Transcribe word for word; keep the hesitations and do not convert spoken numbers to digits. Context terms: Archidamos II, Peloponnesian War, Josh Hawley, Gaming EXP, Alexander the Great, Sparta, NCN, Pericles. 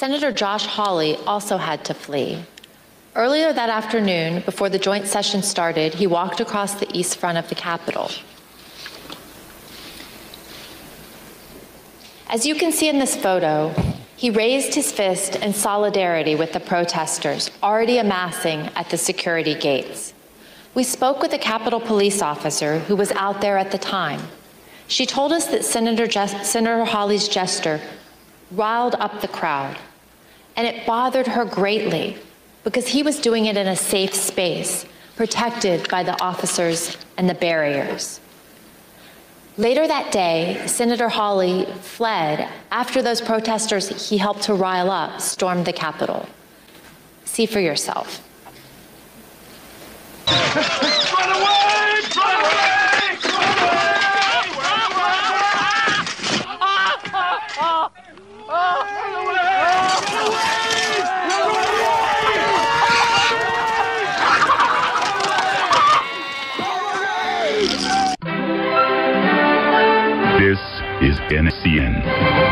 Senator Josh Hawley also had to flee. Earlier that afternoon, before the joint session started, he walked across the east front of the Capitol. As you can see in this photo, he raised his fist in solidarity with the protesters already amassing at the security gates. We spoke with a Capitol police officer who was out there at the time. She told us that Senator, Jes- Senator Hawley's gesture riled up the crowd, and it bothered her greatly because he was doing it in a safe space, protected by the officers and the barriers. Later that day, Senator Hawley fled after those protesters he helped to rile up stormed the Capitol. See for yourself. Run away! Run away! Run away! This is N C N.